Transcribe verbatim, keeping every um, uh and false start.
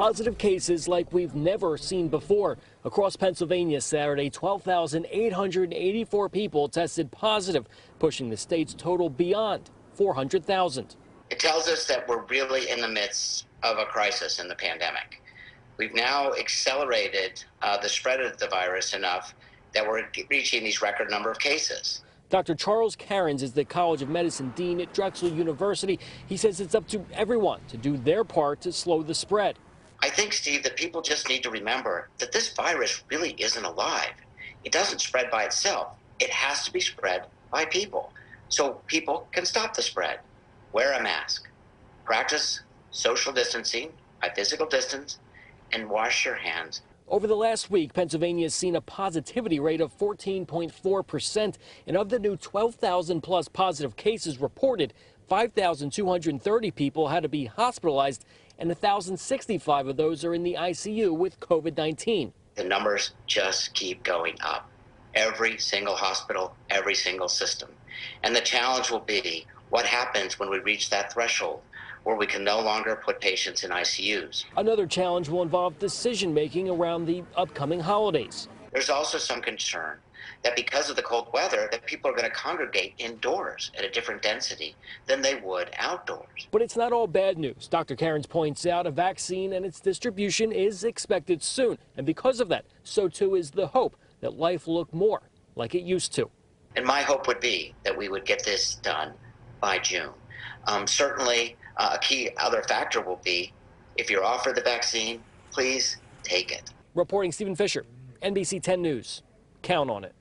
positive cases like we've never seen before. Across Pennsylvania Saturday, twelve thousand eight hundred eighty-four people tested positive, pushing the state's total beyond four hundred thousand. It tells us that we're really in the midst of a crisis in the pandemic. We've now accelerated uh, the spread of the virus enough that we're reaching these record number of cases. Doctor Charles Cairns is the College of Medicine Dean at Drexel University. He says it's up to everyone to do their part to slow the spread. I think, Steve, that people just need to remember that this virus really isn't alive. It doesn't spread by itself. It has to be spread by people. So people can stop the spread. Wear a mask, practice social distancing, a physical distance, and wash your hands. Over the last week, Pennsylvania has seen a positivity rate of fourteen point four percent, and of the new twelve thousand plus positive cases reported, five thousand two hundred thirty people had to be hospitalized, and one thousand sixty-five of those are in the I C U with COVID nineteen. The numbers just keep going up. Every single hospital, every single system. And the challenge will be what happens when we reach that threshold, where we can no longer put patients in I C Us. Another challenge will involve decision-making around the upcoming holidays. There's also some concern that because of the cold weather, that people are going to congregate indoors at a different density than they would outdoors. But it's not all bad news. Doctor Cairns points out a vaccine and its distribution is expected soon. And because of that, so too is the hope that life will look more like it used to. And my hope would be that we would get this done by June. Um, certainly, Uh, a key other factor will be, if you're offered the vaccine, please take it. Reporting Stephen Fisher, N B C ten News. Count on it.